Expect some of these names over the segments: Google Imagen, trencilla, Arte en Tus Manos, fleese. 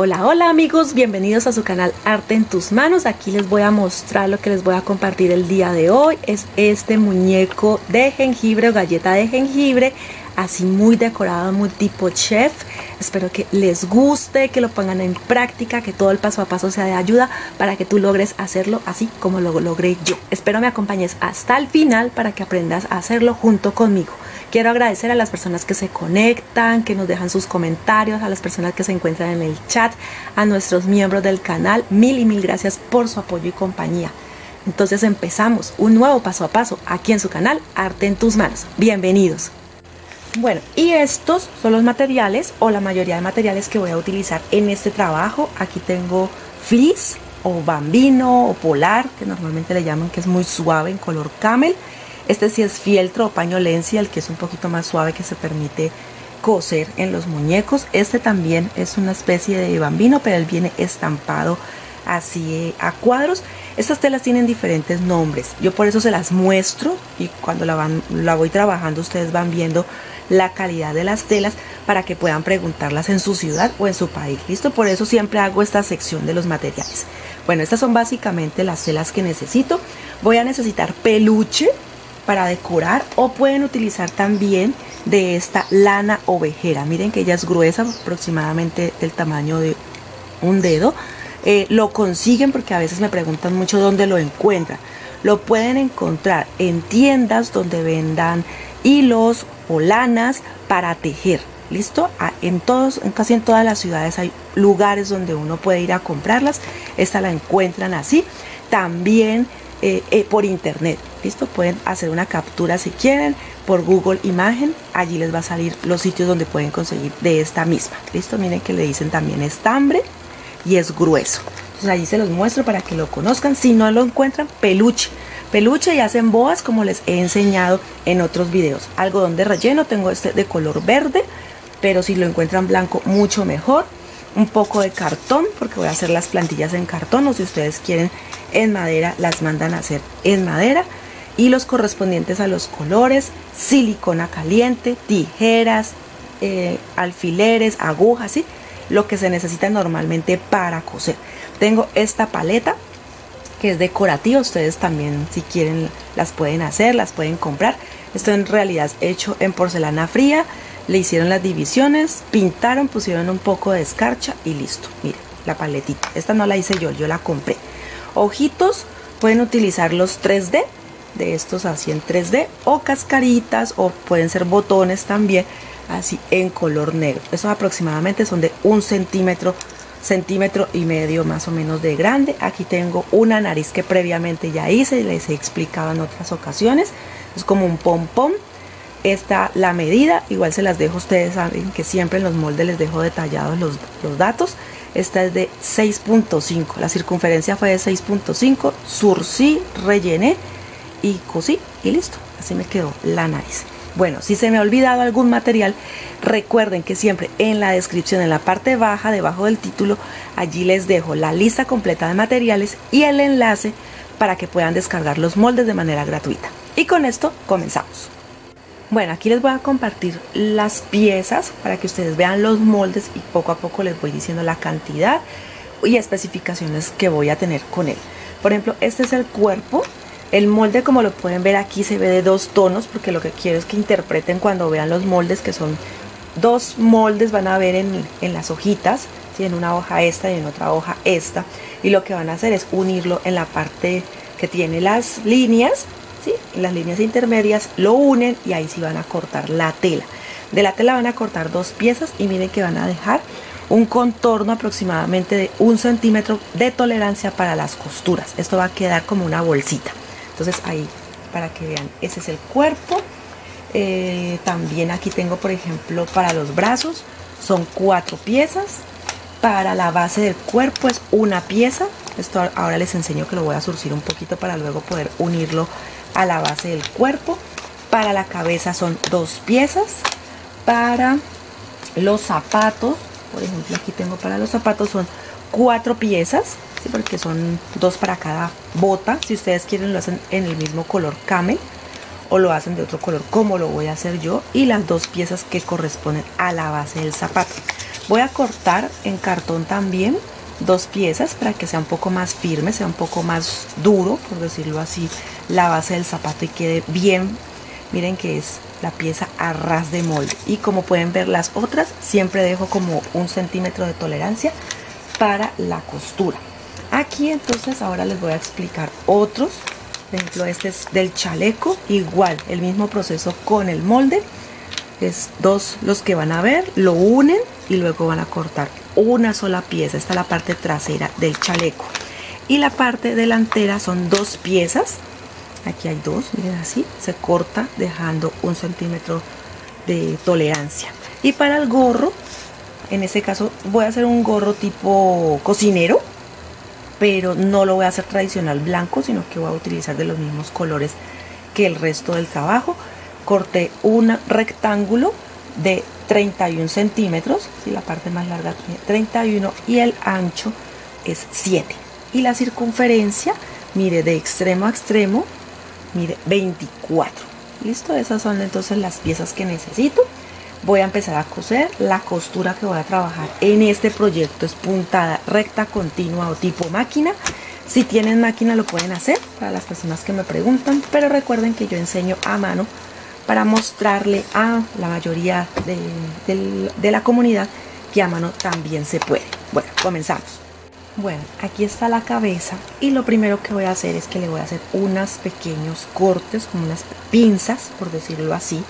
Hola, hola amigos, bienvenidos a su canal Arte en Tus Manos. Aquí les voy a mostrar lo que les voy a compartir el día de hoy. Es este muñeco de jengibre o galleta de jengibre, así muy decorado, muy tipo chef. Espero que les guste, que lo pongan en práctica, que todo el paso a paso sea de ayuda para que tú logres hacerlo así como lo logré yo. Espero me acompañes hasta el final para que aprendas a hacerlo junto conmigo. Quiero agradecer a las personas que se conectan, que nos dejan sus comentarios, a las personas que se encuentran en el chat, a nuestros miembros del canal. Mil y mil gracias por su apoyo y compañía. Entonces empezamos un nuevo paso a paso aquí en su canal Arte en Tus Manos. Bienvenidos. Bueno, y estos son los materiales o la mayoría de materiales que voy a utilizar en este trabajo. Aquí tengo fleece o bambino o polar, que normalmente le llaman, que es muy suave en color camel. Este sí es fieltro o pañolencia, el que es un poquito más suave, que se permite coser en los muñecos. Este también es una especie de bambino, pero él viene estampado así a cuadros. Estas telas tienen diferentes nombres, yo por eso se las muestro, y cuando la voy trabajando ustedes van viendo la calidad de las telas para que puedan preguntarlas en su ciudad o en su país. Listo, por eso siempre hago esta sección de los materiales. Bueno, estas son básicamente las telas que necesito. Voy a necesitar peluche para decorar, o pueden utilizar también de esta lana ovejera. Miren que ella es gruesa, aproximadamente del tamaño de un dedo. Lo consiguen, porque a veces me preguntan mucho dónde lo encuentran. Lo pueden encontrar en tiendas donde vendan hilos o lanas para tejer. ¿Listo? Casi en todas las ciudades hay lugares donde uno puede ir a comprarlas. Esta la encuentran así. También por internet. ¿Listo? Pueden hacer una captura si quieren por Google Imagen. Allí les va a salir los sitios donde pueden conseguir de esta misma. ¿Listo? Miren que le dicen también estambre y es grueso. Entonces allí se los muestro para que lo conozcan. Si no lo encuentran, peluche. Peluche, y hacen boas como les he enseñado en otros videos. Algodón de relleno, tengo este de color verde, pero si lo encuentran blanco mucho mejor. Un poco de cartón, porque voy a hacer las plantillas en cartón, o si ustedes quieren en madera, las mandan a hacer en madera. Y los correspondientes a los colores: silicona caliente, tijeras, alfileres, agujas, ¿sí? Lo que se necesita normalmente para coser. Tengo esta paleta que es decorativa. Ustedes también, si quieren, las pueden hacer, las pueden comprar. Esto en realidad es hecho en porcelana fría. Le hicieron las divisiones, pintaron, pusieron un poco de escarcha y listo. Miren la paletita. Esta no la hice yo, yo la compré. Ojitos, pueden utilizar los 3D, de estos así en 3D, o cascaritas, o pueden ser botones también, así en color negro. Estos aproximadamente son de 1 centímetro, centímetro y medio más o menos de grande. Aquí tengo una nariz que previamente ya hice, les he explicado en otras ocasiones. Es como un pompón. Esta la medida, igual se las dejo. Ustedes saben que siempre en los moldes les dejo detallados los datos. Esta es de 6.5, la circunferencia fue de 6.5, surcí, rellené y cosí y listo. Así me quedó la nariz. Bueno, si se me ha olvidado algún material, recuerden que siempre en la descripción, en la parte baja, debajo del título, allí les dejo la lista completa de materiales y el enlace para que puedan descargar los moldes de manera gratuita. Y con esto comenzamos. Bueno, aquí les voy a compartir las piezas para que ustedes vean los moldes, y poco a poco les voy diciendo la cantidad y especificaciones que voy a tener con él. Por ejemplo, este es el cuerpo. El molde, como lo pueden ver aquí, se ve de 2 tonos, porque lo que quiero es que interpreten cuando vean los moldes, que son 2 moldes, van a ver en las hojitas, ¿sí? En una hoja esta y en otra hoja esta, y lo que van a hacer es unirlo en la parte que tiene las líneas, ¿sí? En las líneas intermedias lo unen y ahí sí van a cortar la tela. De la tela van a cortar 2 piezas y miren que van a dejar un contorno aproximadamente de 1 centímetro de tolerancia para las costuras. Esto va a quedar como una bolsita. Entonces ahí, para que vean, ese es el cuerpo. También aquí tengo, por ejemplo, para los brazos son 4 piezas. Para la base del cuerpo es 1 pieza. Esto ahora les enseño, que lo voy a surcir un poquito para luego poder unirlo a la base del cuerpo. Para la cabeza son 2 piezas. Para los zapatos, por ejemplo, aquí tengo para los zapatos son 4 piezas. Sí, porque son 2 para cada bota. Si ustedes quieren, lo hacen en el mismo color camel o lo hacen de otro color, como lo voy a hacer yo, y las 2 piezas que corresponden a la base del zapato. Voy a cortar en cartón también dos piezas para que sea un poco más firme, sea un poco más duro, por decirlo así, la base del zapato y quede bien. Miren que es la pieza a ras de molde. Y como pueden ver las otras, siempre dejo como un centímetro de tolerancia para la costura. Aquí entonces ahora les voy a explicar otros. Por ejemplo, este es del chaleco, igual, el mismo proceso con el molde. Es dos los que van a ver, lo unen y luego van a cortar una sola pieza. Esta es la parte trasera del chaleco. Y la parte delantera son dos piezas. Aquí hay dos, miren así, se corta dejando un centímetro de tolerancia. Y para el gorro, en este caso voy a hacer un gorro tipo cocinero, pero no lo voy a hacer tradicional blanco, sino que voy a utilizar de los mismos colores que el resto del trabajo. Corté un rectángulo de 31 centímetros, y la parte más larga tiene 31 y el ancho es 7. Y la circunferencia, mire, de extremo a extremo, mire, 24. Listo, esas son entonces las piezas que necesito. Voy a empezar a coser. La costura que voy a trabajar en este proyecto es puntada recta, continua o tipo máquina. Si tienen máquina lo pueden hacer, para las personas que me preguntan, pero recuerden que yo enseño a mano para mostrarle a la mayoría de la comunidad que a mano también se puede. Bueno, comenzamos. Bueno, aquí está la cabeza y lo primero que voy a hacer es que le voy a hacer unos pequeños cortes, como unas pinzas, por decirlo así,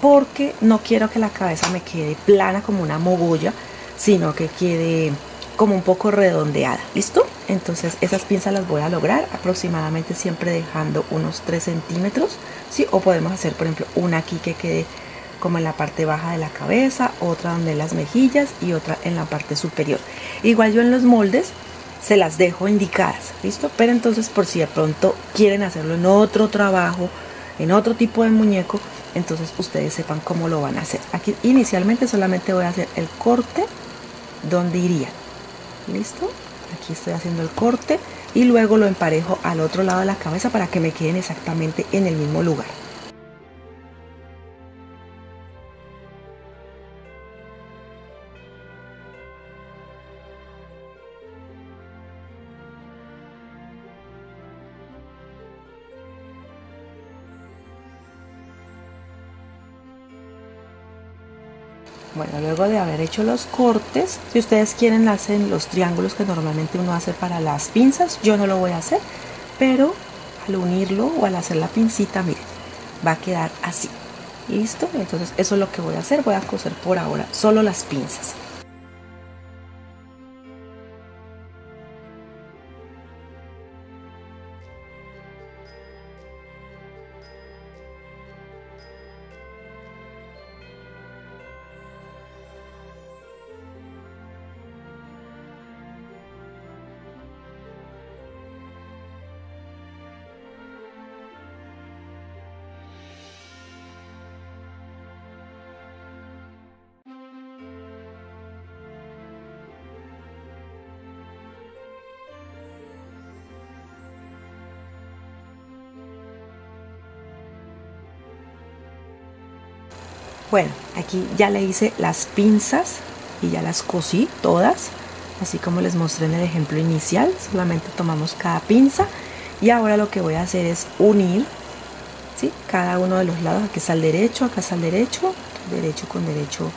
porque no quiero que la cabeza me quede plana como una mogolla, sino que quede como un poco redondeada. ¿Listo? Entonces esas pinzas las voy a lograr aproximadamente siempre dejando unos 3 centímetros, ¿sí? O podemos hacer, por ejemplo, una aquí que quede como en la parte baja de la cabeza, otra donde las mejillas y otra en la parte superior. Igual yo en los moldes se las dejo indicadas, ¿listo? Pero entonces por si de pronto quieren hacerlo en otro trabajo, en otro tipo de muñeco, entonces ustedes sepan cómo lo van a hacer. Aquí inicialmente solamente voy a hacer el corte donde iría, ¿listo? Aquí estoy haciendo el corte y luego lo emparejo al otro lado de la cabeza para que me queden exactamente en el mismo lugar. Bueno, luego de haber hecho los cortes, si ustedes quieren hacen los triángulos que normalmente uno hace para las pinzas. Yo no lo voy a hacer, pero al unirlo o al hacer la pincita, miren, va a quedar así. ¿Listo? Entonces eso es lo que voy a hacer. Voy a coser por ahora solo las pinzas. Bueno, aquí ya le hice las pinzas y ya las cosí todas, así como les mostré en el ejemplo inicial. Solamente tomamos cada pinza y ahora lo que voy a hacer es unir, ¿sí? Cada uno de los lados. Aquí está el derecho, acá está el derecho, derecho con derecho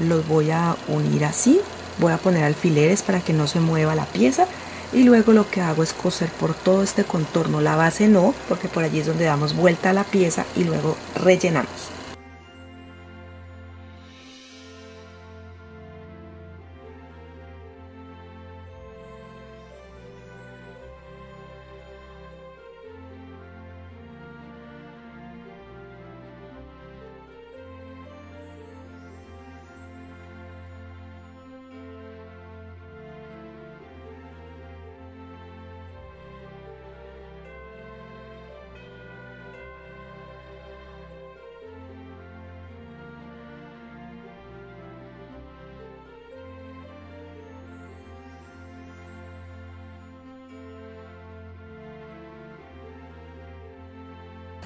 los voy a unir así. Voy a poner alfileres para que no se mueva la pieza y luego lo que hago es coser por todo este contorno. La base no, porque por allí es donde damos vuelta a la pieza y luego rellenamos.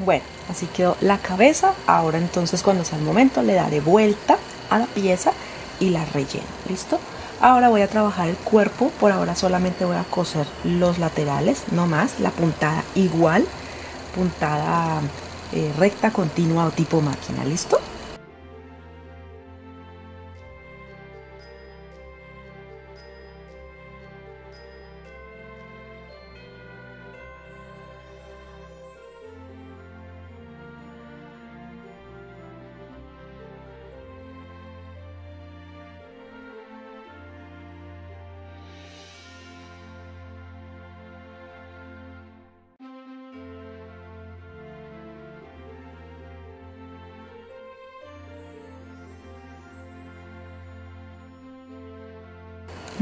Bueno, así quedó la cabeza. Ahora entonces cuando sea el momento le daré vuelta a la pieza y la relleno. ¿Listo? Ahora voy a trabajar el cuerpo. Por ahora solamente voy a coser los laterales, no más. La puntada igual, puntada recta, continua o tipo máquina. ¿Listo?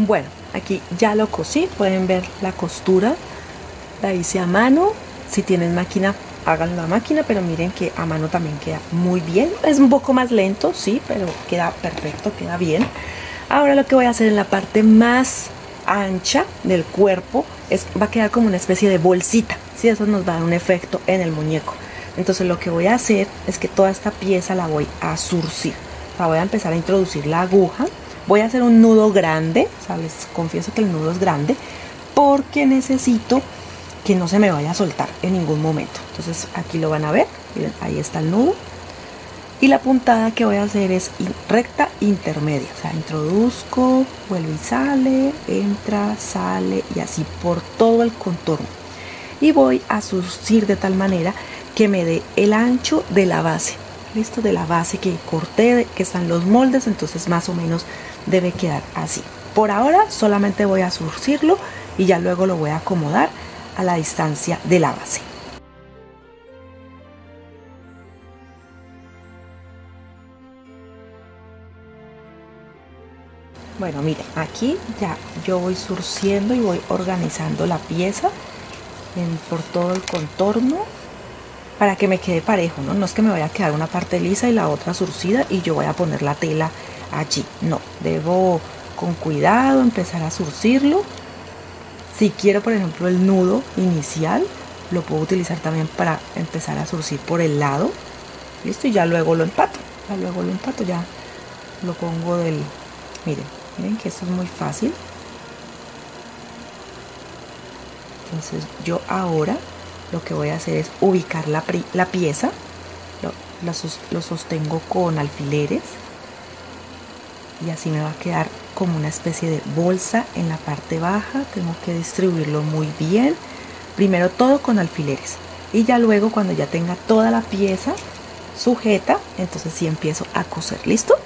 Bueno, aquí ya lo cosí, pueden ver la costura, la hice a mano. Si tienen máquina, háganlo a máquina, pero miren que a mano también queda muy bien. Es un poco más lento, sí, pero queda perfecto, queda bien. Ahora lo que voy a hacer en la parte más ancha del cuerpo es, va a quedar como una especie de bolsita, ¿sí? Eso nos va a dar un efecto en el muñeco. Entonces lo que voy a hacer es que toda esta pieza la voy a zurcir. O sea, voy a empezar a introducir la aguja. Voy a hacer un nudo grande, ¿sabes? Confieso que el nudo es grande porque necesito que no se me vaya a soltar en ningún momento. Entonces aquí lo van a ver, miren, ahí está el nudo. Y la puntada que voy a hacer es recta intermedia, o sea, introduzco, vuelvo y sale, entra, sale y así por todo el contorno. Y voy a zurcir de tal manera que me dé el ancho de la base. Listo, de la base que corté, que están los moldes, entonces más o menos debe quedar así. Por ahora solamente voy a zurcirlo y ya luego lo voy a acomodar a la distancia de la base. Bueno, miren, aquí ya yo voy zurciendo y voy organizando la pieza por todo el contorno, para que me quede parejo, ¿no? No es que me vaya a quedar una parte lisa y la otra zurcida y yo voy a poner la tela allí. No, debo con cuidado empezar a zurcirlo. Si quiero, por ejemplo, el nudo inicial, lo puedo utilizar también para empezar a zurcir por el lado. Listo, y ya luego lo empato. Ya luego lo empato, ya lo pongo del... Miren, miren que esto es muy fácil. Entonces yo ahora... Lo que voy a hacer es ubicar la pieza, lo sostengo con alfileres y así me va a quedar como una especie de bolsa en la parte baja. Tengo que distribuirlo muy bien, primero todo con alfileres y ya luego cuando ya tenga toda la pieza sujeta, entonces sí empiezo a coser. ¿Listo?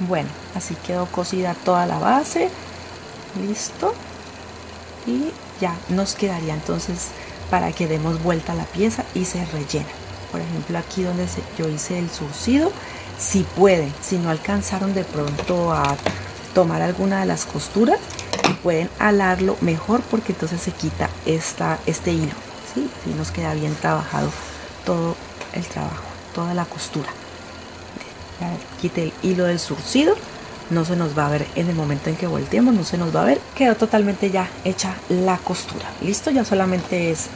Bueno, así quedó cosida toda la base, listo, y ya nos quedaría entonces para que demos vuelta a la pieza y se rellena. Por ejemplo, aquí donde yo hice el zurcido, si pueden, si no alcanzaron de pronto a tomar alguna de las costuras, pueden alarlo mejor porque entonces se quita este hilo, ¿sí? Y nos queda bien trabajado todo el trabajo, toda la costura. Quité el hilo del zurcido no se nos va a ver en el momento en que volteemos, no se nos va a ver. Quedó totalmente ya hecha la costura. Listo, ya solamente es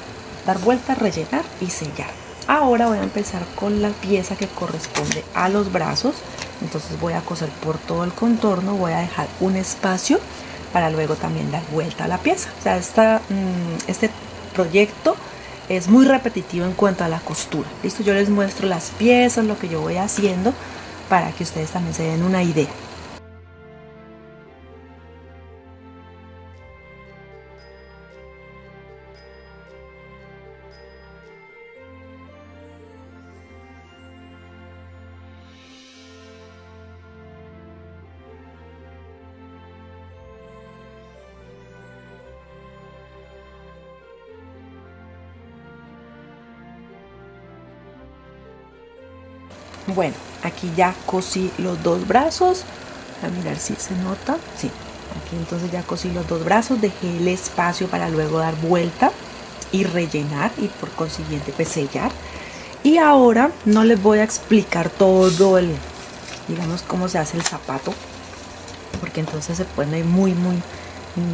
dar vueltas, rellenar y sellar. Ahora voy a empezar con la pieza que corresponde a los brazos. Entonces voy a coser por todo el contorno, voy a dejar un espacio para luego también dar vuelta a la pieza. O sea, este proyecto es muy repetitivo en cuanto a la costura. Listo, yo les muestro las piezas, lo que yo voy haciendo, para que ustedes también se den una idea. Bueno, aquí ya cosí los dos brazos, a mirar si se nota, sí, aquí entonces ya cosí los dos brazos, dejé el espacio para luego dar vuelta y rellenar y por consiguiente pues sellar. Y ahora no les voy a explicar todo el, digamos, cómo se hace el zapato, porque entonces se pone muy,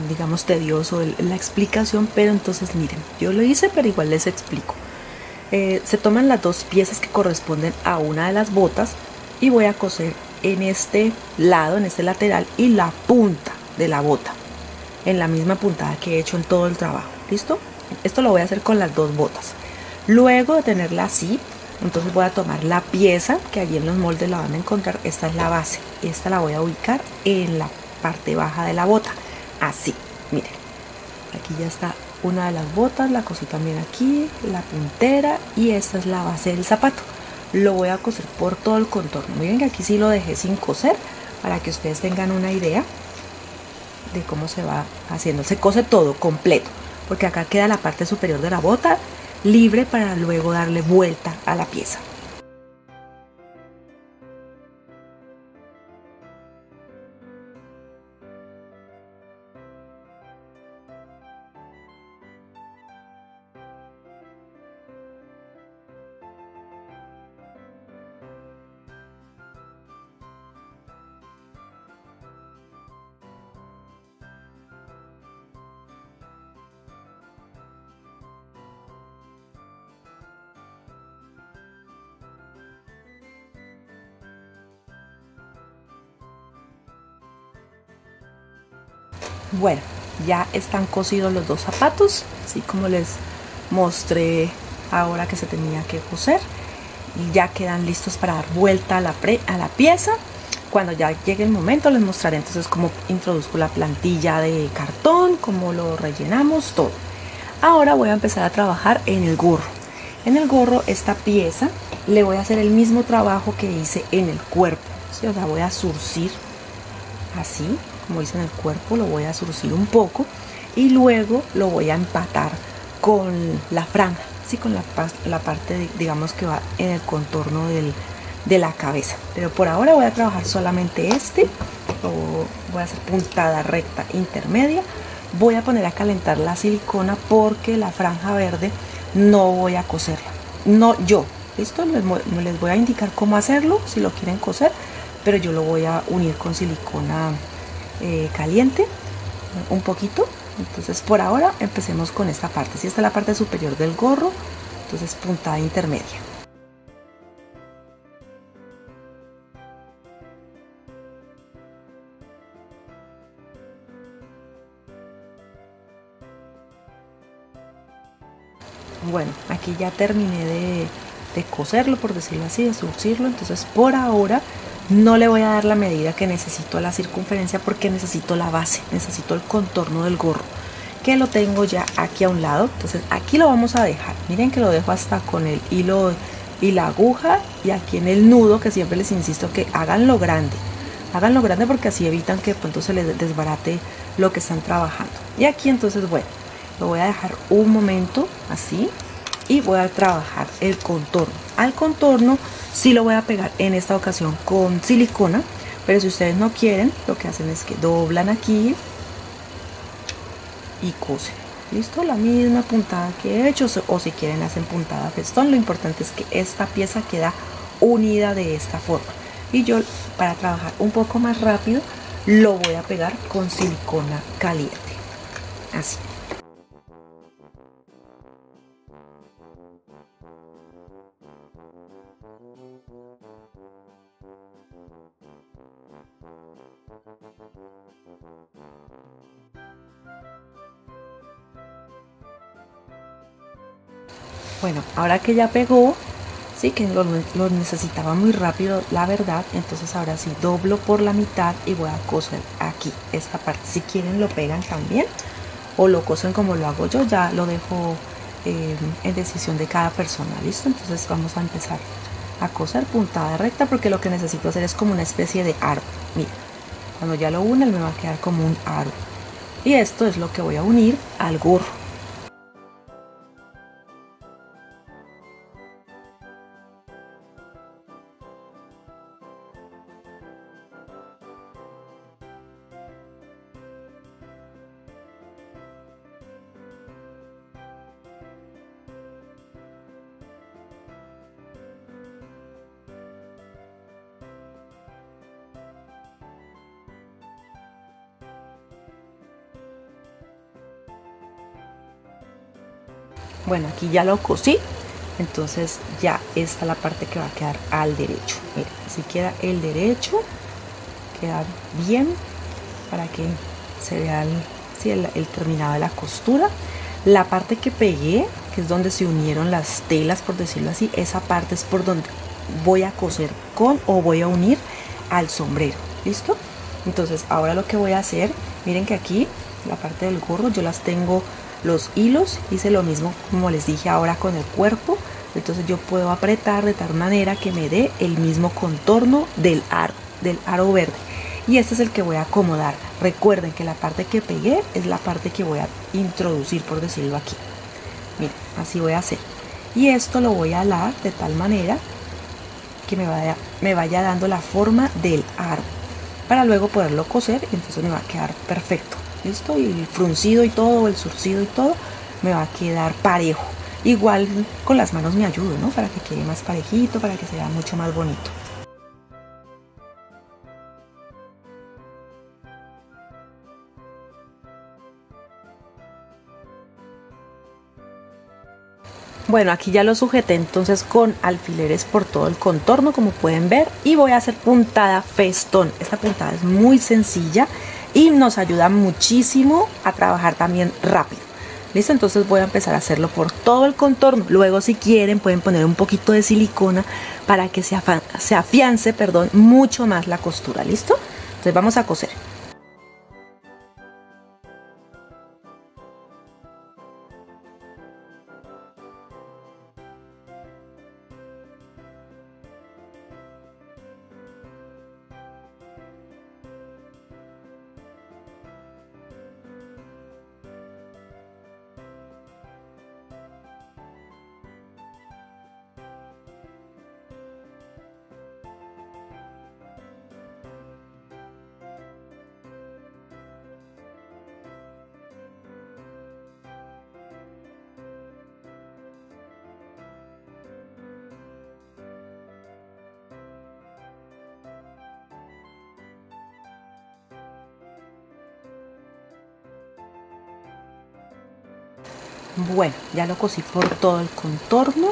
digamos, tedioso la explicación, pero entonces miren, yo lo hice pero igual les explico. Se toman las dos piezas que corresponden a una de las botas y voy a coser en este lado, en este lateral y la punta de la bota, en la misma puntada que he hecho en todo el trabajo. ¿Listo? Esto lo voy a hacer con las dos botas. Luego de tenerla así, entonces voy a tomar la pieza que allí en los moldes la van a encontrar. Esta es la base, esta la voy a ubicar en la parte baja de la bota, así, miren, aquí ya está una de las botas, la cosí también aquí, la puntera, y esta es la base del zapato. Lo voy a coser por todo el contorno. Miren que aquí sí lo dejé sin coser para que ustedes tengan una idea de cómo se va haciendo. Se cose todo completo porque acá queda la parte superior de la bota libre para luego darle vuelta a la pieza. Bueno, ya están cosidos los dos zapatos, así como les mostré ahora que se tenía que coser. Y ya quedan listos para dar vuelta a la pieza. Cuando ya llegue el momento les mostraré entonces cómo introduzco la plantilla de cartón, cómo lo rellenamos, todo. Ahora voy a empezar a trabajar en el gorro. En el gorro, esta pieza, le voy a hacer el mismo trabajo que hice en el cuerpo. ¿Sí? O sea, voy a zurcir así, como hice en el cuerpo, lo voy a zurcir un poco y luego lo voy a empatar con la franja, así con la parte, digamos, que va en el contorno de la cabeza. Pero por ahora voy a trabajar solamente voy a hacer puntada recta intermedia. Voy a poner a calentar la silicona porque la franja verde no voy a coserla, no yo. Listo, les voy a indicar cómo hacerlo si lo quieren coser, pero yo lo voy a unir con silicona caliente un poquito. Entonces por ahora empecemos con esta parte. Si esta es la parte superior del gorro, entonces puntada intermedia. Bueno, aquí ya terminé de coserlo, por decirlo así, de surcirlo. Entonces por ahora no le voy a dar la medida que necesito a la circunferencia porque necesito la base, necesito el contorno del gorro, que lo tengo ya aquí a un lado. Entonces aquí lo vamos a dejar, miren que lo dejo hasta con el hilo y la aguja, y aquí en el nudo, que siempre les insisto que háganlo grande porque así evitan que de pronto se les desbarate lo que están trabajando. Y aquí entonces, bueno, lo voy a dejar un momento así y voy a trabajar el contorno. Al contorno sí lo voy a pegar en esta ocasión con silicona, pero si ustedes no quieren, lo que hacen es que doblan aquí y cosen. Listo, la misma puntada que he hecho, o si quieren hacen puntada festón. Lo importante es que esta pieza queda unida de esta forma. y yo, para trabajar un poco más rápido, lo voy a pegar con silicona caliente, así. Bueno, ahora que ya pegó, sí que lo necesitaba muy rápido, la verdad. Entonces ahora sí doblo por la mitad y voy a coser aquí esta parte. Si quieren lo pegan también o lo cosen como lo hago yo, ya lo dejo en decisión de cada persona, ¿listo? Entonces vamos a empezar a coser puntada recta, porque lo que necesito hacer es como una especie de aro. Mira, cuando ya lo una me va a quedar como un aro. Y esto es lo que voy a unir al gorro. Bueno, aquí ya lo cosí, entonces ya está la parte que va a quedar al derecho. Mira, así queda el derecho, queda bien para que se vea el terminado de la costura. La parte que pegué, que es donde se unieron las telas, por decirlo así, esa parte es por donde voy a coser con o voy a unir al sombrero, ¿listo? Entonces ahora lo que voy a hacer, miren que aquí la parte del gorro yo las tengo. Los hilos, hice lo mismo como les dije ahora con el cuerpo, entonces yo puedo apretar de tal manera que me dé el mismo contorno del aro verde, y este es el que voy a acomodar. Recuerden que la parte que pegué es la parte que voy a introducir, por decirlo aquí. Miren, así voy a hacer, y esto lo voy a alar de tal manera que me vaya dando la forma del aro para luego poderlo coser, y entonces me va a quedar perfecto. ¿Listo? Y el fruncido y todo, el surcido y todo me va a quedar parejo. Igual con las manos me ayudo, ¿no? Para que quede más parejito, para que se vea mucho más bonito. Bueno, aquí ya lo sujeté entonces con alfileres por todo el contorno, como pueden ver, y voy a hacer puntada festón. Esta puntada es muy sencilla y nos ayuda muchísimo a trabajar también rápido. ¿Listo? Entonces voy a empezar a hacerlo por todo el contorno. Luego, si quieren, pueden poner un poquito de silicona para que se afiance mucho más la costura. ¿Listo? Entonces vamos a coser. Bueno, ya lo cosí por todo el contorno,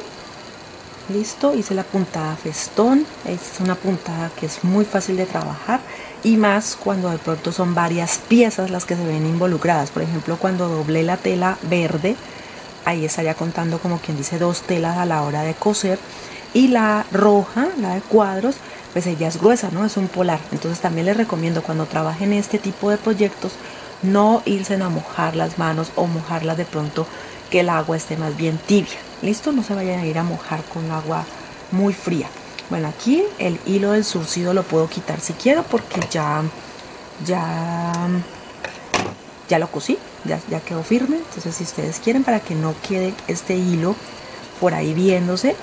listo, hice la puntada festón. Es una puntada que es muy fácil de trabajar, y más cuando de pronto son varias piezas las que se ven involucradas. Por ejemplo, cuando doblé la tela verde, ahí estaría contando como quien dice dos telas a la hora de coser, y la roja, la de cuadros, pues ella es gruesa, ¿no? Es un polar. Entonces también les recomiendo, cuando trabajen este tipo de proyectos, no irse a mojar las manos o mojarlas de pronto que el agua esté más bien tibia, ¿listo? No se vayan a ir a mojar con agua muy fría. Bueno, aquí el hilo del surcido lo puedo quitar si quiero, porque ya lo cosí, ya quedó firme. Entonces, si ustedes quieren, para que no quede este hilo por ahí viéndose,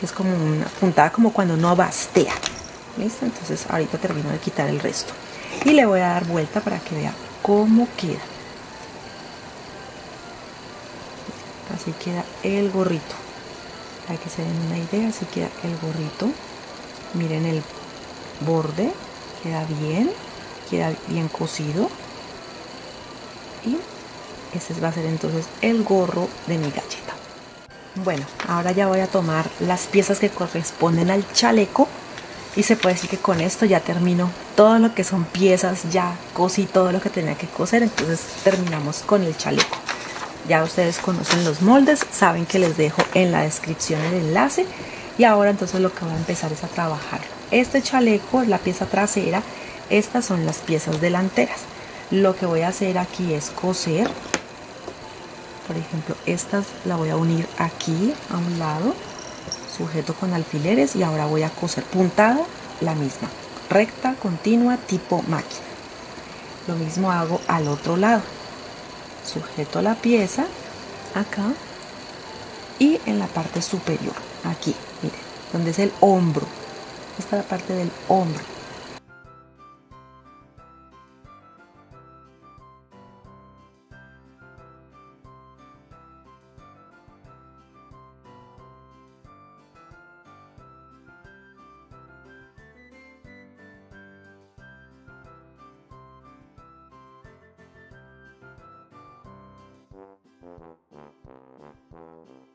que es como una puntada como cuando no bastea, ¿listo? Entonces ahorita termino de quitar el resto y le voy a dar vuelta para que vea cómo queda. Así queda el gorrito, para que se den una idea. Así queda el gorrito. Miren el borde, queda bien cosido. Y este va a ser entonces el gorro de mi galleta. Bueno, ahora ya voy a tomar las piezas que corresponden al chaleco. Y se puede decir que con esto ya termino todo lo que son piezas, ya cosí todo lo que tenía que coser, entonces terminamos con el chaleco. Ya ustedes conocen los moldes, saben que les dejo en la descripción el enlace. Y ahora entonces lo que voy a empezar es a trabajar. Este chaleco es la pieza trasera, estas son las piezas delanteras. Lo que voy a hacer aquí es coser, por ejemplo, estas la voy a unir aquí a un lado, sujeto con alfileres, y ahora voy a coser puntada la misma, recta, continua, tipo máquina. Lo mismo hago al otro lado, sujeto la pieza acá y en la parte superior, aquí, miren, donde es el hombro, esta es la parte del hombro.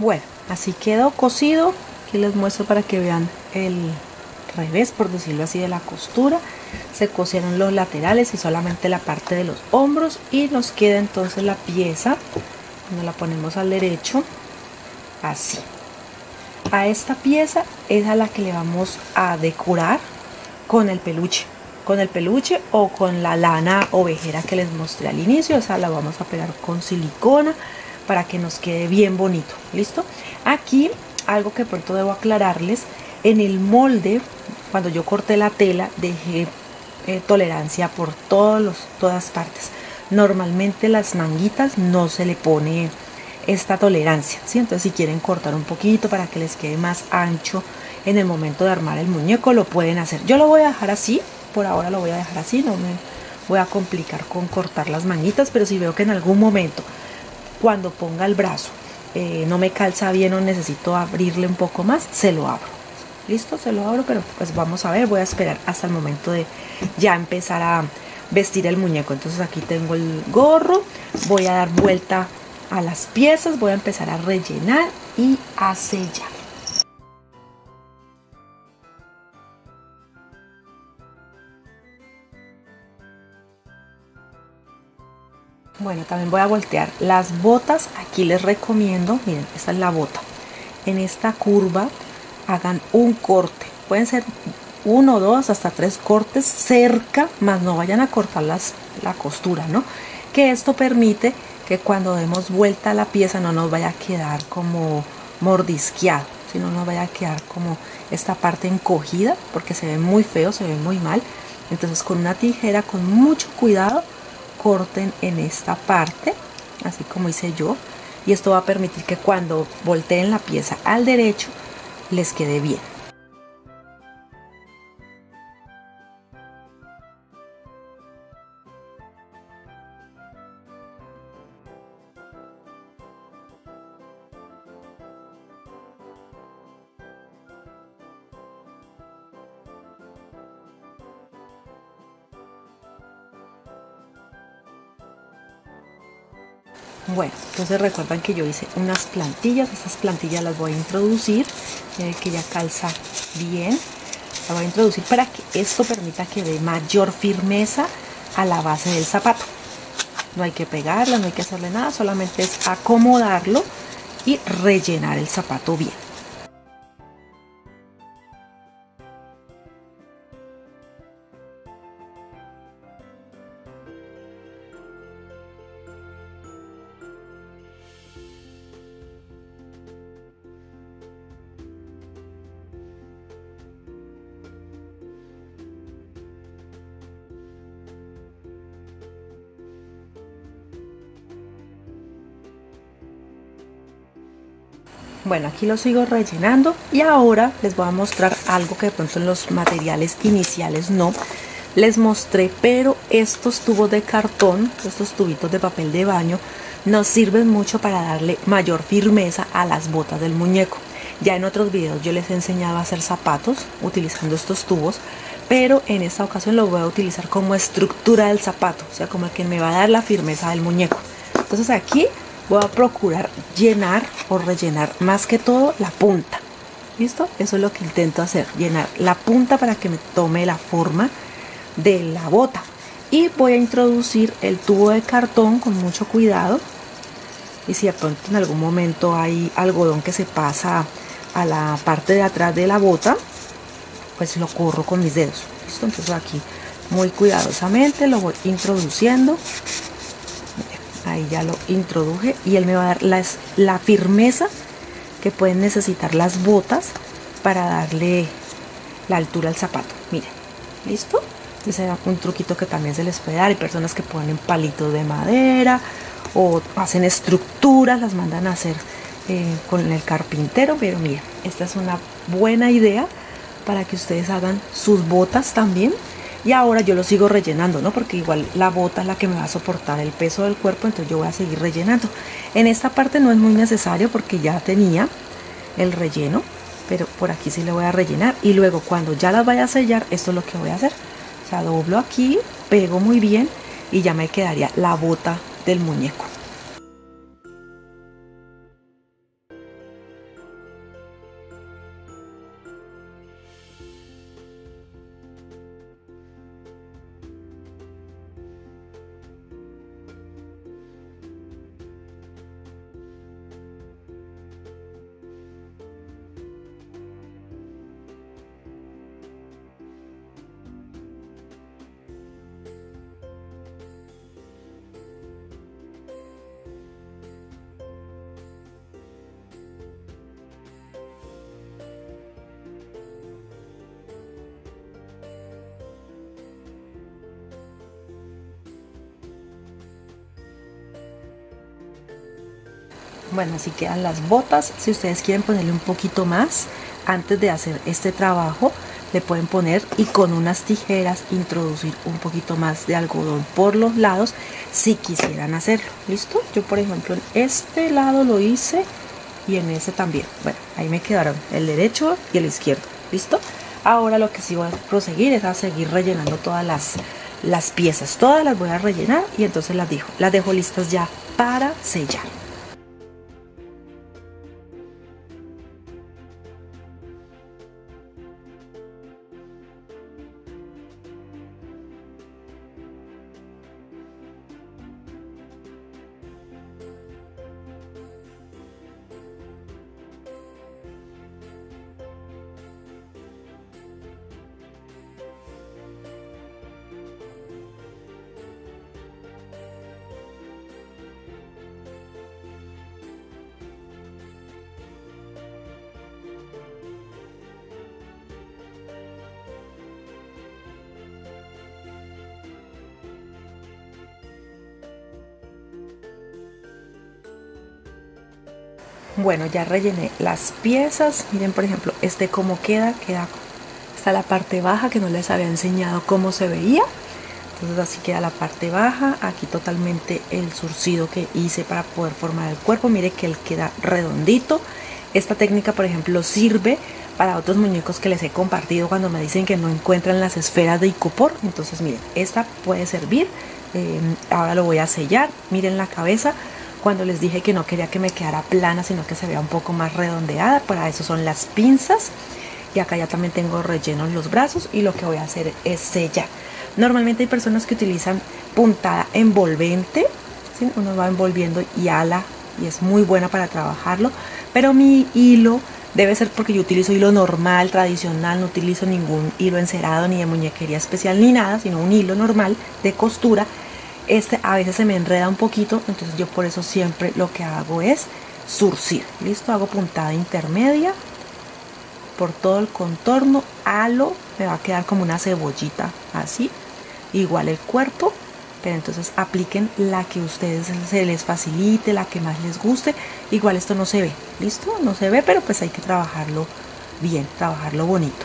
Bueno, así quedó cosido. Aquí les muestro para que vean el revés, por decirlo así, de la costura. Se cosieron los laterales y solamente la parte de los hombros, y nos queda entonces la pieza, cuando la ponemos al derecho, así. A esta pieza es a la que le vamos a decorar con el peluche o con la lana ovejera que les mostré al inicio. O sea, la vamos a pegar con silicona para que nos quede bien bonito. ¿Listo? Aquí algo que pronto debo aclararles: en el molde, cuando yo corté la tela, dejé tolerancia por todas partes. Normalmente las manguitas no se le pone esta tolerancia, ¿sí? Entonces si quieren cortar un poquito para que les quede más ancho en el momento de armar el muñeco, lo pueden hacer. Yo lo voy a dejar así, por ahora lo voy a dejar así, no me voy a complicar con cortar las manguitas, pero si veo que en algún momento, cuando ponga el brazo, no me calza bien o necesito abrirle un poco más, se lo abro. Listo, se lo abro, pero pues vamos a ver, voy a esperar hasta el momento de ya empezar a vestir el muñeco. Entonces aquí tengo el gorro, voy a dar vuelta a las piezas, voy a empezar a rellenar y a sellar. Bueno, también voy a voltear las botas. Aquí les recomiendo, miren, esta es la bota. En esta curva hagan un corte. Pueden ser 1, 2, hasta 3 cortes cerca, más no vayan a cortar la costura, ¿no? Que esto permite que cuando demos vuelta a la pieza no nos vaya a quedar como mordisqueado, sino nos vaya a quedar como esta parte encogida, porque se ve muy feo, se ve muy mal. Entonces con una tijera, con mucho cuidado, corten en esta parte, así como hice yo, y esto va a permitir que cuando volteen la pieza al derecho les quede bien. Bueno, entonces recuerdan que yo hice unas plantillas. Estas plantillas las voy a introducir, que ya calza bien. La voy a introducir para que esto permita que dé mayor firmeza a la base del zapato. No hay que pegarla, no hay que hacerle nada, solamente es acomodarlo y rellenar el zapato bien. Bueno, aquí lo sigo rellenando y ahora les voy a mostrar algo que de pronto en los materiales iniciales no les mostré, pero estos tubos de cartón, estos tubitos de papel de baño, nos sirven mucho para darle mayor firmeza a las botas del muñeco. Ya en otros videos yo les he enseñado a hacer zapatos utilizando estos tubos, pero en esta ocasión lo voy a utilizar como estructura del zapato, o sea, como el que me va a dar la firmeza del muñeco. Entonces aquí voy a procurar llenar o rellenar más que todo la punta. ¿Listo? Eso es lo que intento hacer, llenar la punta para que me tome la forma de la bota. Y voy a introducir el tubo de cartón con mucho cuidado. Y si de pronto en algún momento hay algodón que se pasa a la parte de atrás de la bota, pues lo corro con mis dedos. ¿Listo? Entonces aquí muy cuidadosamente lo voy introduciendo. Ahí ya lo introduje y él me va a dar la firmeza que pueden necesitar las botas para darle la altura al zapato. Miren, ¿listo? Ese es un truquito que también se les puede dar. Hay personas que ponen palitos de madera o hacen estructuras, las mandan a hacer con el carpintero. Pero miren, esta es una buena idea para que ustedes hagan sus botas también. Y ahora yo lo sigo rellenando, ¿no? Porque igual la bota es la que me va a soportar el peso del cuerpo, entonces yo voy a seguir rellenando. En esta parte no es muy necesario porque ya tenía el relleno, pero por aquí sí le voy a rellenar. Y luego cuando ya las vaya a sellar, esto es lo que voy a hacer. O sea, doblo aquí, pego muy bien y ya me quedaría la bota del muñeco. Bueno, así quedan las botas. Si ustedes quieren ponerle un poquito más antes de hacer este trabajo, le pueden poner y con unas tijeras introducir un poquito más de algodón por los lados si quisieran hacerlo. ¿Listo? Yo por ejemplo en este lado lo hice y en este también. Bueno, ahí me quedaron el derecho y el izquierdo. ¿Listo? Ahora lo que sí voy a proseguir es a seguir rellenando todas las piezas. Todas las voy a rellenar y entonces las dejo listas ya para sellar. Bueno, ya rellené las piezas. Miren, por ejemplo, este cómo queda hasta la parte baja, que no les había enseñado cómo se veía. Entonces así queda la parte baja. Aquí totalmente el surcido que hice para poder formar el cuerpo. Miren que él queda redondito. Esta técnica, por ejemplo, sirve para otros muñecos que les he compartido cuando me dicen que no encuentran las esferas de icopor. Entonces miren, esta puede servir. Ahora lo voy a sellar. Miren la cabeza. Cuando les dije que no quería que me quedara plana, sino que se vea un poco más redondeada, para eso son las pinzas. Y acá ya también tengo relleno en los brazos y lo que voy a hacer es sellar. Normalmente hay personas que utilizan puntada envolvente, ¿sí? Uno va envolviendo y ala, y es muy buena para trabajarlo, pero mi hilo debe ser porque yo utilizo hilo normal, tradicional, no utilizo ningún hilo encerado ni de muñequería especial ni nada, sino un hilo normal de costura. Este a veces se me enreda un poquito, entonces yo por eso siempre lo que hago es surcir. Listo, hago puntada intermedia por todo el contorno, halo, me va a quedar como una cebollita así, igual el cuerpo pero entonces apliquen la que a ustedes se les facilite, la que más les guste. Igual esto no se ve, ¿listo? No se ve, pero pues hay que trabajarlo bien, trabajarlo bonito.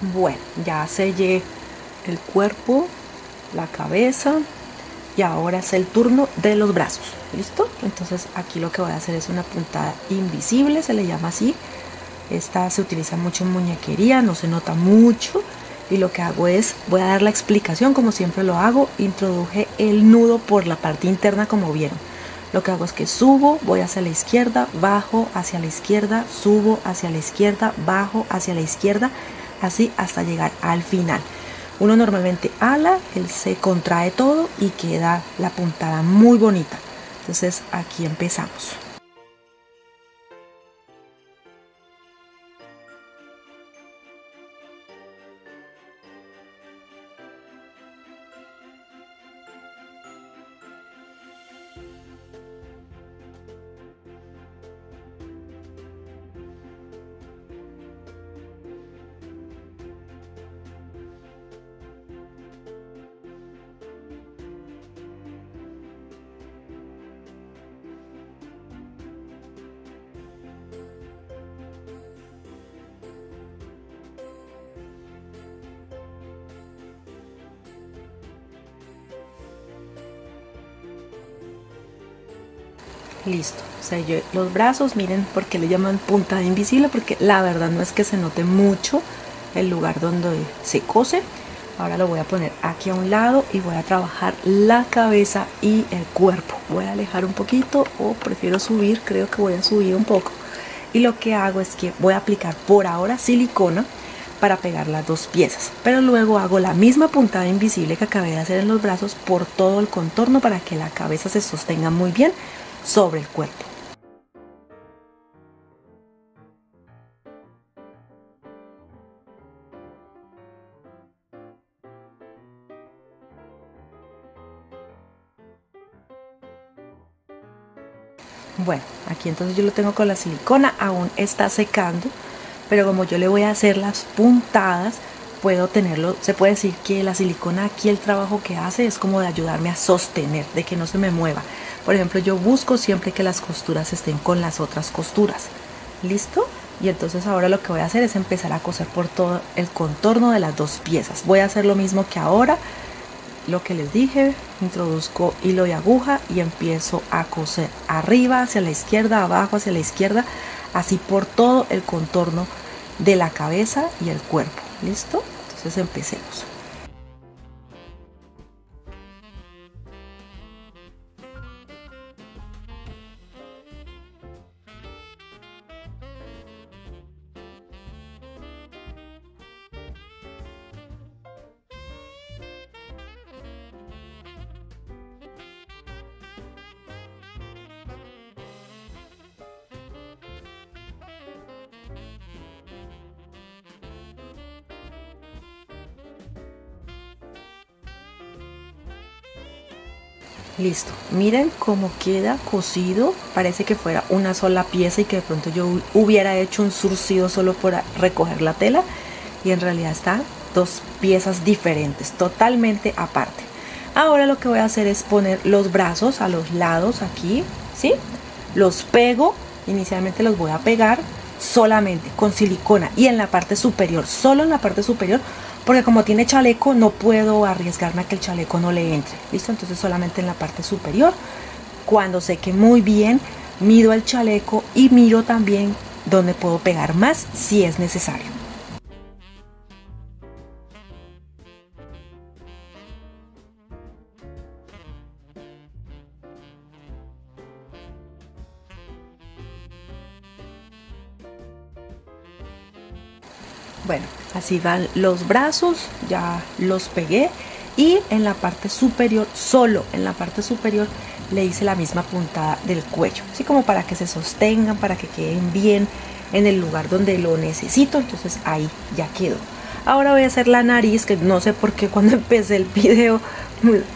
Bueno, ya sellé el cuerpo, la cabeza, y ahora es el turno de los brazos, ¿listo? Entonces aquí lo que voy a hacer es una puntada invisible, se le llama así. Esta se utiliza mucho en muñequería, no se nota mucho, y lo que hago es, voy a dar la explicación como siempre lo hago. Introduje el nudo por la parte interna, como vieron. Lo que hago es que subo, voy hacia la izquierda, bajo hacia la izquierda, subo hacia la izquierda, bajo hacia la izquierda, así hasta llegar al final. Uno normalmente ala, él se contrae todo y queda la puntada muy bonita. Entonces aquí empezamos. Listo, sellé los brazos. Miren por qué le llaman puntada invisible, porque la verdad no es que se note mucho el lugar donde se cose. Ahora lo voy a poner aquí a un lado y voy a trabajar la cabeza y el cuerpo. Voy a alejar un poquito, o prefiero subir, creo que voy a subir un poco. Y lo que hago es que voy a aplicar por ahora silicona para pegar las dos piezas, pero luego hago la misma puntada invisible que acabé de hacer en los brazos por todo el contorno para que la cabeza se sostenga muy bien sobre el cuerpo. Bueno, aquí entonces yo lo tengo con la silicona, aún está secando, pero como yo le voy a hacer las puntadas, puedo tenerlo, se puede decir que la silicona aquí, el trabajo que hace es como de ayudarme a sostener, de que no se me mueva. Por ejemplo, yo busco siempre que las costuras estén con las otras costuras. ¿Listo? Y entonces ahora lo que voy a hacer es empezar a coser por todo el contorno de las dos piezas. Voy a hacer lo mismo que ahora, lo que les dije, introduzco hilo y aguja y empiezo a coser arriba, hacia la izquierda, abajo, hacia la izquierda, así por todo el contorno de la cabeza y el cuerpo. ¿Listo? Entonces empecemos. Listo, miren cómo queda cosido, parece que fuera una sola pieza y que de pronto yo hubiera hecho un surcido solo por recoger la tela, y en realidad están dos piezas diferentes, totalmente aparte. Ahora lo que voy a hacer es poner los brazos a los lados aquí, ¿sí? Los pego, inicialmente los voy a pegar, solamente con silicona y en la parte superior, solo en la parte superior, porque como tiene chaleco no puedo arriesgarme a que el chaleco no le entre, ¿listo? Entonces solamente en la parte superior. Cuando seque muy bien, miro el chaleco y miro también dónde puedo pegar más si es necesario. Bueno, así van los brazos, ya los pegué, y en la parte superior, solo en la parte superior, le hice la misma puntada del cuello, así como para que se sostengan, para que queden bien en el lugar donde lo necesito. Entonces ahí ya quedó. Ahora voy a hacer la nariz, que no sé por qué cuando empecé el video,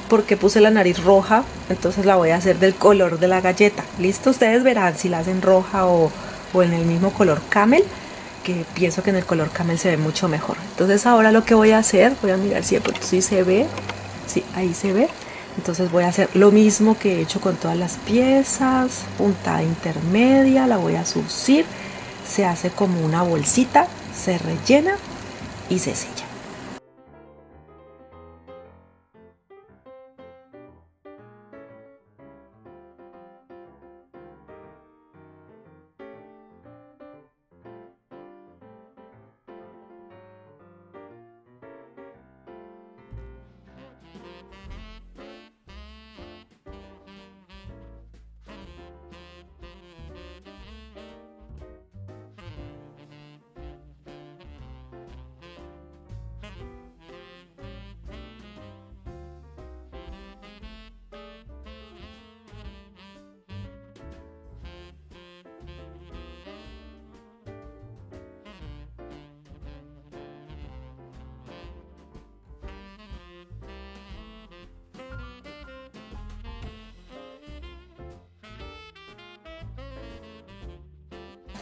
porque puse la nariz roja, entonces la voy a hacer del color de la galleta. Listo, ustedes verán si la hacen roja o en el mismo color camel, que pienso que en el color camel se ve mucho mejor. Entonces ahora lo que voy a hacer, voy a mirar si se ve, sí, ahí se ve. Entonces voy a hacer lo mismo que he hecho con todas las piezas, puntada intermedia, la voy a subsir, se hace como una bolsita, se rellena y se sella.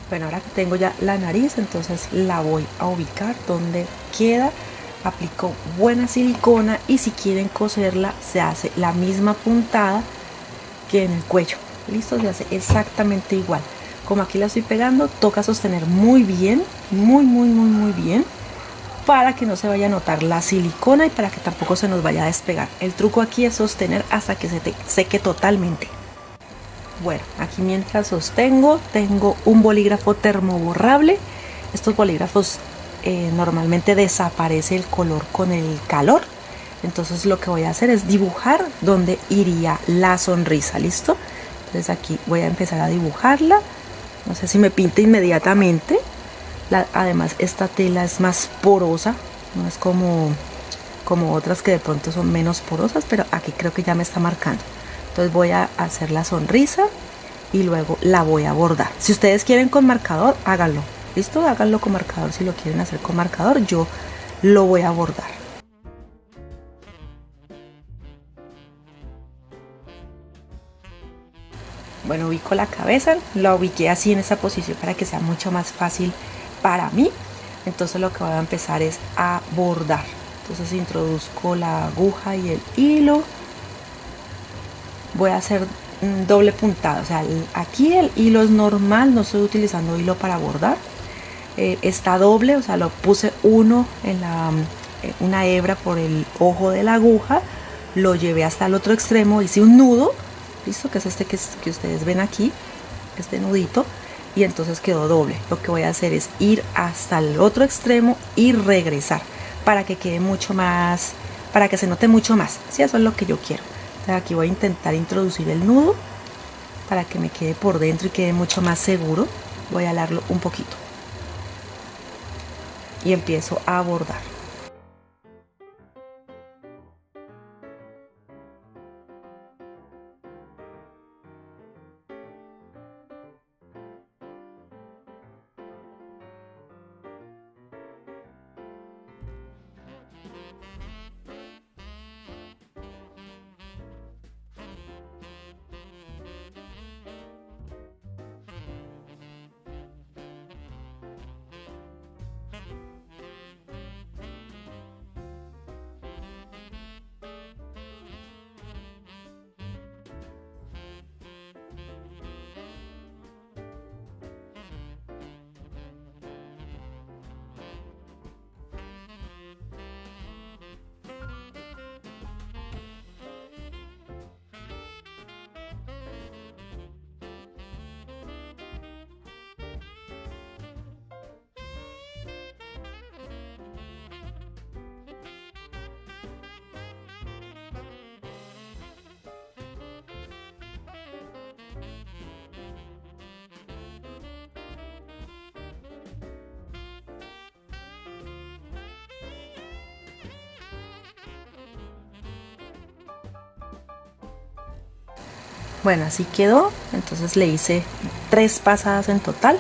Bueno, ahora que tengo ya la nariz, entonces la voy a ubicar donde queda. Aplico buena silicona y si quieren coserla, se hace la misma puntada que en el cuello. Listo, se hace exactamente igual. Como aquí la estoy pegando, toca sostener muy bien, muy bien, para que no se vaya a notar la silicona y para que tampoco se nos vaya a despegar. El truco aquí es sostener hasta que se te seque totalmente. Bueno, aquí mientras sostengo, tengo un bolígrafo termoborrable. Estos bolígrafos normalmente desaparece el color con el calor. Entonces lo que voy a hacer es dibujar donde iría la sonrisa, ¿listo? Entonces aquí voy a empezar a dibujarla. No sé si me pinta inmediatamente. Además esta tela es más porosa, no es como otras que de pronto son menos porosas, pero aquí creo que ya me está marcando. Entonces voy a hacer la sonrisa y luego la voy a bordar. Si ustedes quieren con marcador, háganlo. ¿Listo? Háganlo con marcador. Si lo quieren hacer con marcador, yo lo voy a bordar. Bueno, ubico la cabeza. La ubiqué así en esa posición para que sea mucho más fácil para mí. Entonces lo que voy a empezar es a bordar. Entonces introduzco la aguja y el hilo. Voy a hacer doble puntada, o sea, aquí el hilo es normal, no estoy utilizando hilo para bordar. Está doble, o sea, lo puse uno en una hebra por el ojo de la aguja, lo llevé hasta el otro extremo, hice un nudo, ¿listo? Que es este que ustedes ven aquí, este nudito, y entonces quedó doble. Lo que voy a hacer es ir hasta el otro extremo y regresar para que quede mucho más, para que se note mucho más, ¿sí? Eso es lo que yo quiero. Aquí voy a intentar introducir el nudo para que me quede por dentro y quede mucho más seguro. Voy a alarlo un poquito y empiezo a bordar. Bueno, así quedó. Entonces le hice 3 pasadas en total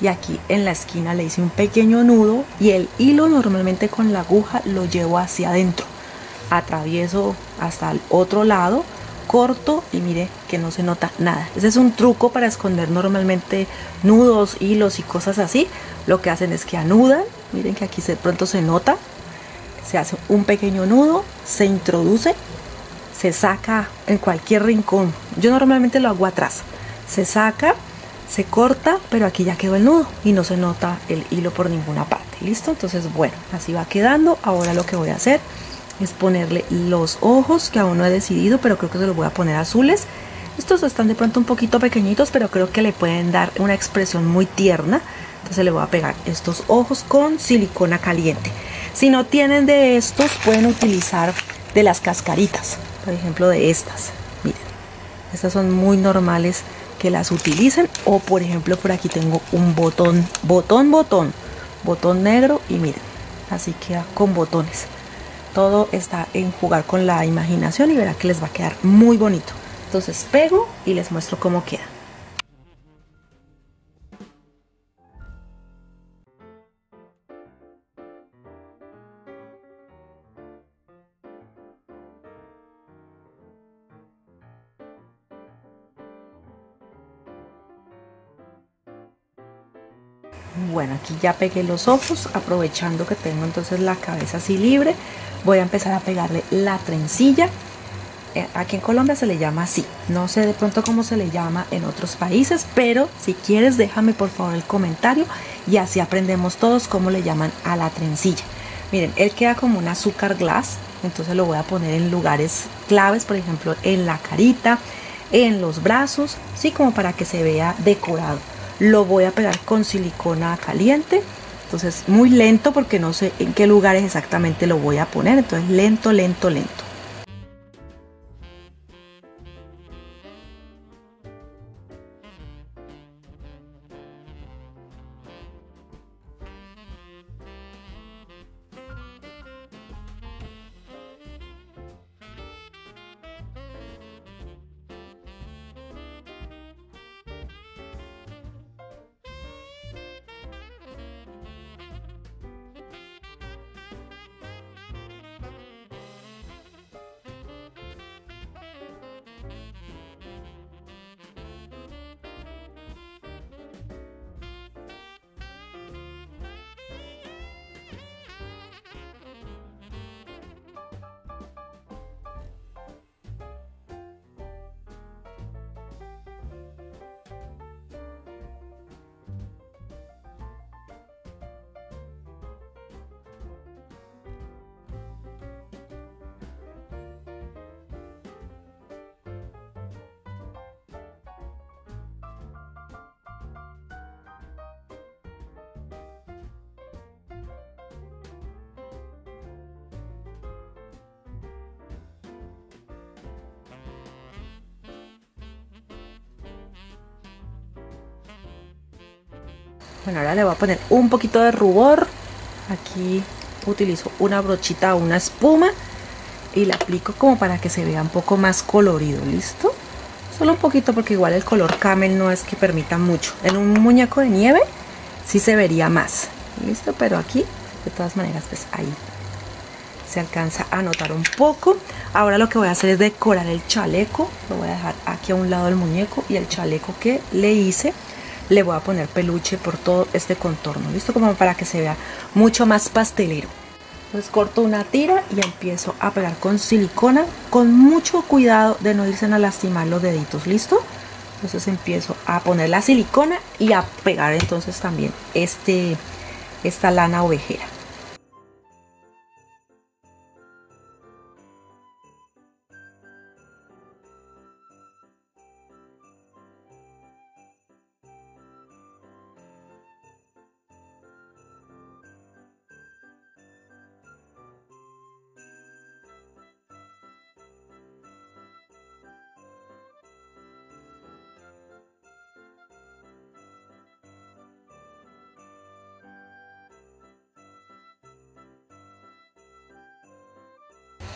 y aquí en la esquina le hice un pequeño nudo y el hilo normalmente con la aguja lo llevo hacia adentro, atravieso hasta el otro lado, corto y mire que no se nota nada. Ese es un truco para esconder normalmente nudos, hilos y cosas así. Lo que hacen es que anudan, miren que aquí de pronto se nota, se hace un pequeño nudo, se introduce, se saca en cualquier rincón. Yo normalmente lo hago atrás, se saca, se corta, pero aquí ya quedó el nudo y no se nota el hilo por ninguna parte. ¿Listo? Entonces, bueno, así va quedando. Ahora lo que voy a hacer es ponerle los ojos, que aún no he decidido, pero creo que se los voy a poner azules. Estos están de pronto un poquito pequeñitos, pero creo que le pueden dar una expresión muy tierna. Entonces le voy a pegar estos ojos con silicona caliente. Si no tienen de estos, pueden utilizar de las cascaritas, por ejemplo de estas. Miren, estas son muy normales que las utilicen. O por ejemplo, por aquí tengo un botón negro y miren, así queda con botones. Todo está en jugar con la imaginación y verá que les va a quedar muy bonito. Entonces pego y les muestro cómo queda. Bueno, aquí ya pegué los ojos, aprovechando que tengo entonces la cabeza así libre. Voy a empezar a pegarle la trencilla. Aquí en Colombia se le llama así. No sé de pronto cómo se le llama en otros países, pero si quieres déjame por favor el comentario y así aprendemos todos cómo le llaman a la trencilla. Miren, él queda como un azúcar glass, entonces lo voy a poner en lugares claves, por ejemplo en la carita, en los brazos, sí, como para que se vea decorado. Lo voy a pegar con silicona caliente. Entonces muy lento porque no sé en qué lugares exactamente lo voy a poner. Entonces lento, lento, lento. Bueno, ahora le voy a poner un poquito de rubor. Aquí utilizo una brochita o una espuma y la aplico como para que se vea un poco más colorido. ¿Listo? Solo un poquito porque igual el color camel no es que permita mucho. En un muñeco de nieve sí se vería más. ¿Listo? Pero aquí, de todas maneras, pues ahí se alcanza a notar un poco. Ahora lo que voy a hacer es decorar el chaleco. Lo voy a dejar aquí a un lado del muñeco y el chaleco que le hice. Le voy a poner peluche por todo este contorno, ¿listo? Como para que se vea mucho más pastelero. Entonces corto una tira y empiezo a pegar con silicona, con mucho cuidado de no irse a lastimar los deditos, ¿listo? Entonces empiezo a poner la silicona y a pegar entonces también esta lana ovejera.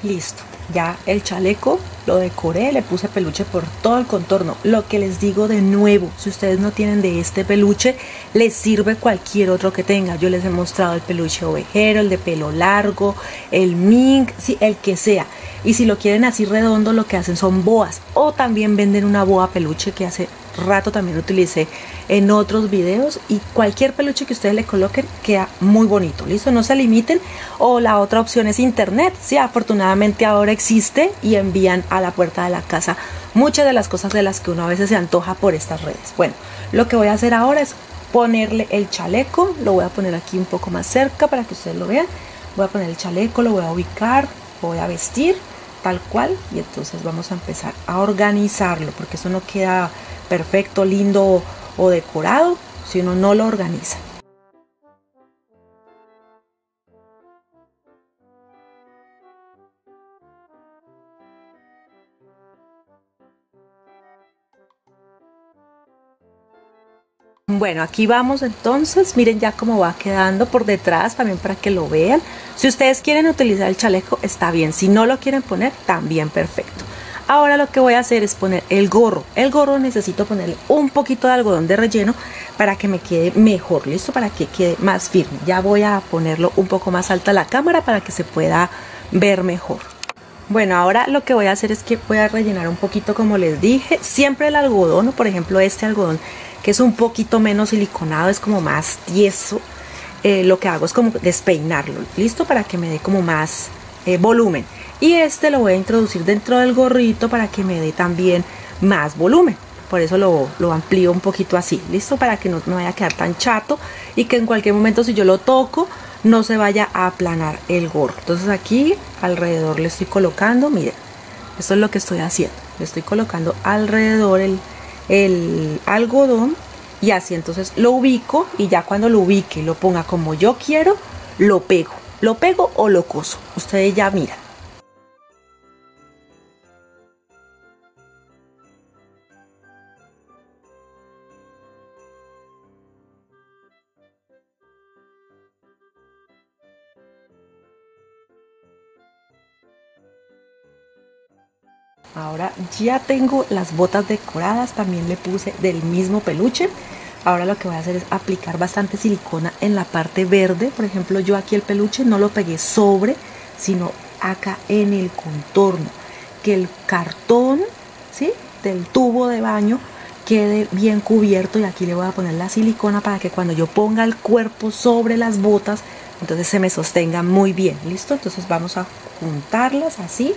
Listo, ya el chaleco lo decoré, le puse peluche por todo el contorno. Lo que les digo de nuevo, si ustedes no tienen de este peluche, les sirve cualquier otro que tenga. Yo les he mostrado el peluche ovejero, el de pelo largo, el mink, sí, el que sea. Y si lo quieren así redondo, lo que hacen son boas, o también venden una boa peluche que hace rato también lo utilicé en otros videos, y cualquier peluche que ustedes le coloquen queda muy bonito. Listo, no se limiten. O la otra opción es internet, sí, afortunadamente ahora existe y envían a la puerta de la casa muchas de las cosas de las que uno a veces se antoja por estas redes. Bueno, lo que voy a hacer ahora es ponerle el chaleco. Lo voy a poner aquí un poco más cerca para que ustedes lo vean. Voy a poner el chaleco, lo voy a ubicar, lo voy a vestir tal cual, y entonces vamos a empezar a organizarlo, porque eso no queda perfecto, lindo o decorado si uno no lo organiza. Bueno, aquí vamos entonces, miren ya cómo va quedando por detrás, también para que lo vean. Si ustedes quieren utilizar el chaleco está bien, si no lo quieren poner también perfecto. Ahora lo que voy a hacer es poner el gorro. El gorro necesito ponerle un poquito de algodón de relleno para que me quede mejor, listo, para que quede más firme. Ya voy a ponerlo un poco más alta la cámara para que se pueda ver mejor. Bueno, ahora lo que voy a hacer es que voy a rellenar un poquito, como les dije, siempre el algodón, o por ejemplo este algodón que es un poquito menos siliconado, es como más tieso. Lo que hago es como despeinarlo, listo, para que me dé como más volumen. Y este lo voy a introducir dentro del gorrito para que me dé también más volumen. Por eso lo amplío un poquito así, listo, para que no vaya a quedar tan chato y que en cualquier momento si yo lo toco no se vaya a aplanar el gorro. Entonces aquí alrededor le estoy colocando, miren, esto es lo que estoy haciendo. Le estoy colocando alrededor el algodón, y así entonces lo ubico, y ya cuando lo ubique y lo ponga como yo quiero, lo pego o lo coso. Ustedes ya miran. Ahora ya tengo las botas decoradas, también le puse del mismo peluche. Ahora lo que voy a hacer es aplicar bastante silicona en la parte verde. Por ejemplo, yo aquí el peluche no lo pegué sobre, sino acá en el contorno. Que el cartón, ¿sí?, del tubo de baño quede bien cubierto, y aquí le voy a poner la silicona para que cuando yo ponga el cuerpo sobre las botas, entonces se me sostenga muy bien. ¿Listo? Entonces vamos a juntarlas así,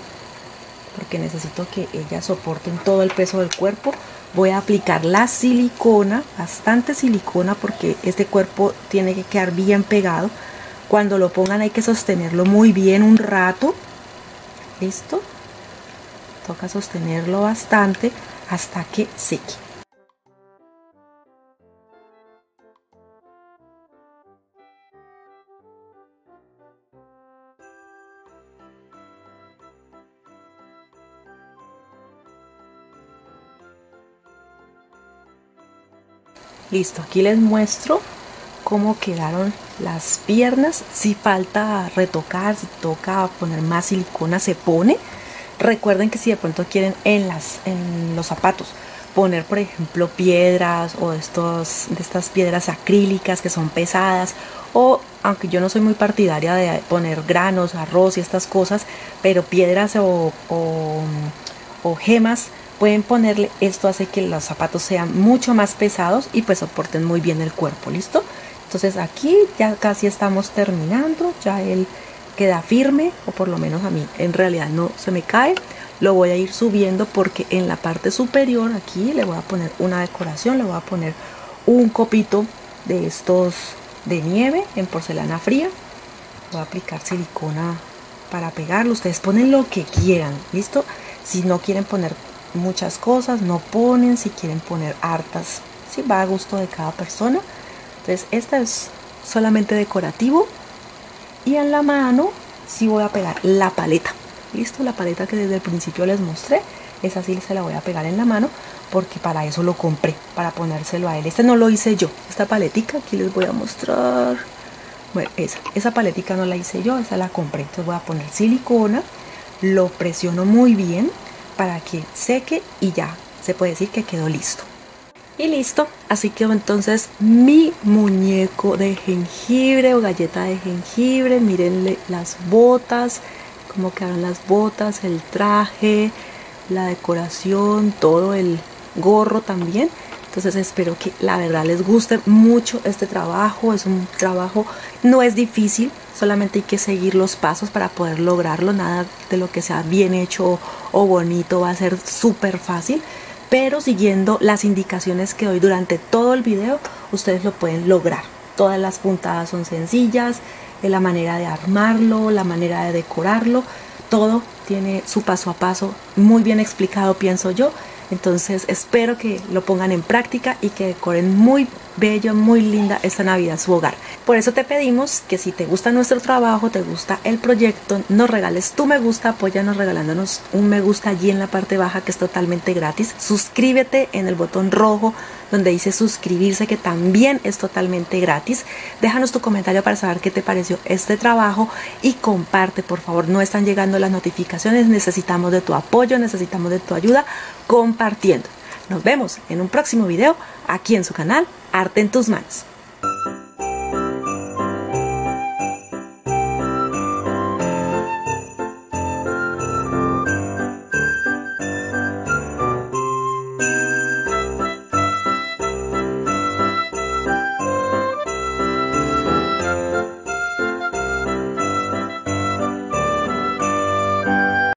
porque necesito que ellas soporten todo el peso del cuerpo. Voy a aplicar la silicona, bastante silicona, porque este cuerpo tiene que quedar bien pegado. Cuando lo pongan hay que sostenerlo muy bien un rato. ¿Listo? Toca sostenerlo bastante hasta que seque. Listo, aquí les muestro cómo quedaron las piernas. Si falta retocar, si toca poner más silicona, se pone. Recuerden que si de pronto quieren en los zapatos poner, por ejemplo, piedras o de estas piedras acrílicas que son pesadas, o aunque yo no soy muy partidaria de poner granos, arroz y estas cosas, pero piedras o gemas, pueden ponerle. Esto hace que los zapatos sean mucho más pesados y pues soporten muy bien el cuerpo. ¿Listo? Entonces aquí ya casi estamos terminando, ya él queda firme, o por lo menos a mí en realidad no se me cae. Lo voy a ir subiendo porque en la parte superior aquí le voy a poner una decoración, le voy a poner un copito de estos de nieve en porcelana fría. Voy a aplicar silicona para pegarlo. Ustedes ponen lo que quieran, ¿listo? Si no quieren poner muchas cosas, no ponen. Si quieren poner hartas, si va a gusto de cada persona. Entonces esta es solamente decorativo. Y en la mano si voy a pegar la paleta. Listo, la paleta que desde el principio les mostré, esa sí se la voy a pegar en la mano, porque para eso lo compré, para ponérselo a él. Este no lo hice yo, esta paletica aquí les voy a mostrar. Bueno, esa paletica no la hice yo, esa la compré. Entonces voy a poner silicona, lo presiono muy bien para que seque y ya se puede decir que quedó listo. Y listo, así quedó entonces mi muñeco de jengibre o galleta de jengibre. Mírenle las botas, cómo quedaron las botas, el traje, la decoración, todo el gorro también. Entonces espero que la verdad les guste mucho este trabajo. Es un trabajo, no es difícil, solamente hay que seguir los pasos para poder lograrlo. Nada de lo que sea bien hecho o bonito va a ser súper fácil, pero siguiendo las indicaciones que doy durante todo el video, ustedes lo pueden lograr. Todas las puntadas son sencillas, la manera de armarlo, la manera de decorarlo, todo tiene su paso a paso muy bien explicado, pienso yo. Entonces espero que lo pongan en práctica y que decoren muy bello, muy linda esta Navidad su hogar. Por eso te pedimos que si te gusta nuestro trabajo, te gusta el proyecto, nos regales tu me gusta, apóyanos regalándonos un me gusta allí en la parte baja, que es totalmente gratis. Suscríbete en el botón rojo donde dice suscribirse, que también es totalmente gratis. Déjanos tu comentario para saber qué te pareció este trabajo y comparte, por favor. No están llegando las notificaciones, necesitamos de tu apoyo, necesitamos de tu ayuda compartiendo. Nos vemos en un próximo video aquí en su canal Arte en Tus Manos.